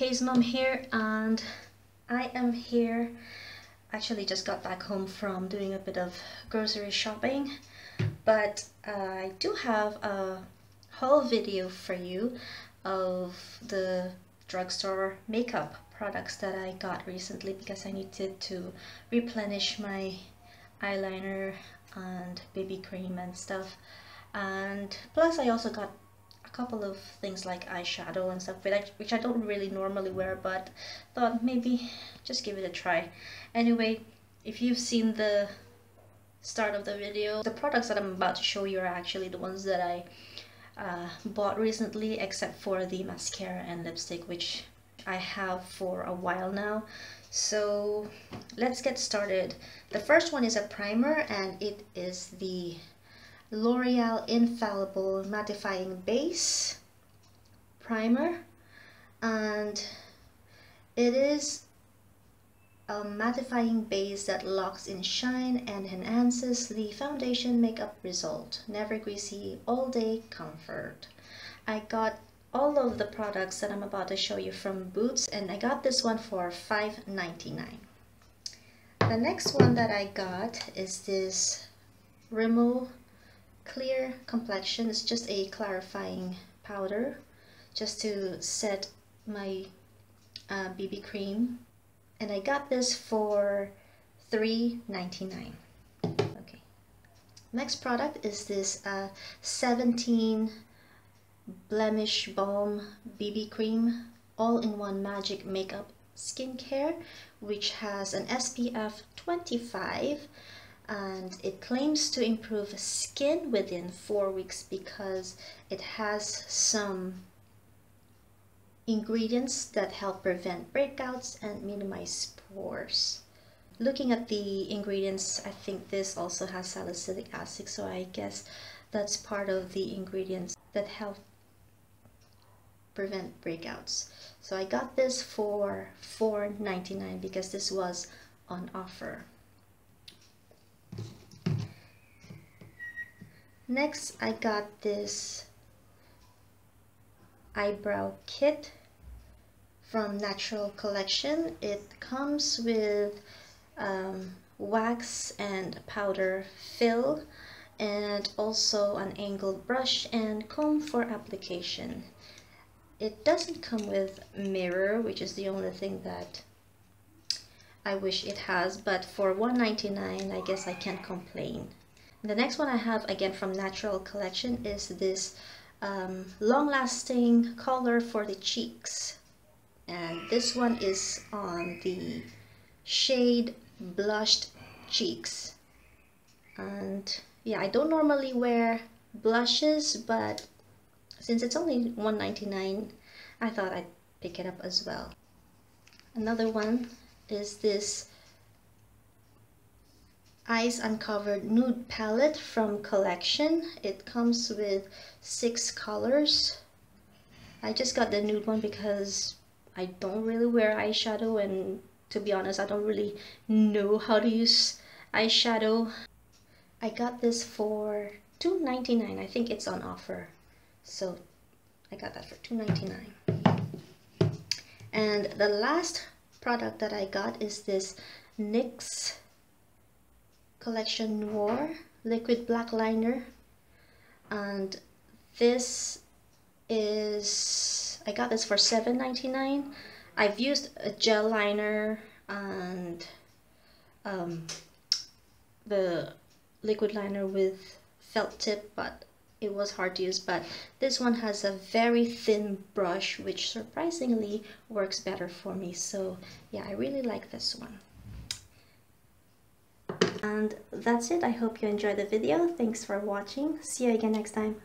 K's mom here, and I am here. Actually just got back home from doing a bit of grocery shopping, but I do have a whole video for you of the drugstore makeup products that I got recently, because I needed to replenish my eyeliner and BB cream and stuff. And plus I also got a couple of things like eyeshadow and stuff, which I don't really normally wear, but thought maybe just give it a try. Anyway, if you've seen the start of the video, the products that I'm about to show you are actually the ones that I bought recently, except for the mascara and lipstick, which I have for a while now. So let's get started. The first one is a primer, and it is the L'Oreal Infallible Mattifying Base Primer, and it is a mattifying base that locks in shine and enhances the foundation makeup result. Never greasy, all day comfort. I got all of the products that I'm about to show you from Boots, and I got this one for $5.99. The next one that I got is this Rimmel Clear Complexion. It's just a clarifying powder just to set my BB cream, and I got this for $3.99. okay, next product is this Seventeen Blemish Balm BB cream all-in-one magic makeup skincare, which has an SPF 25, and it claims to improve skin within 4 weeks because it has some ingredients that help prevent breakouts and minimize pores. Looking at the ingredients, I think this also has salicylic acid, so I guess that's part of the ingredients that help prevent breakouts. So I got this for $4.99 because this was on offer. Next, I got this eyebrow kit from Natural Collection. It comes with wax and powder fill, and also an angled brush and comb for application. It doesn't come with mirror, which is the only thing that I wish it has, but for $1.99, I guess I can't complain. The next one I have, again from Natural Collection, is this long-lasting color for the cheeks, and this one is on the shade Blushed Cheeks. And yeah, I don't normally wear blushes, but since it's only $1.99, I thought I'd pick it up as well. Another one is this Eyes Uncovered Nude Palette from Collection. It comes with 6 colors. I just got the nude one because I don't really wear eyeshadow, and to be honest, I don't really know how to use eyeshadow. I got this for $2.99. I think it's on offer. So I got that for $2.99. And the last product that I got is this NYX Collection Noir liquid black liner, and this is, I got this for $7.99. I've used a gel liner and the liquid liner with felt tip, but it was hard to use. But this one has a very thin brush, which surprisingly works better for me, so yeah, I really like this one. And that's it. I hope you enjoyed the video. Thanks for watching. See you again next time.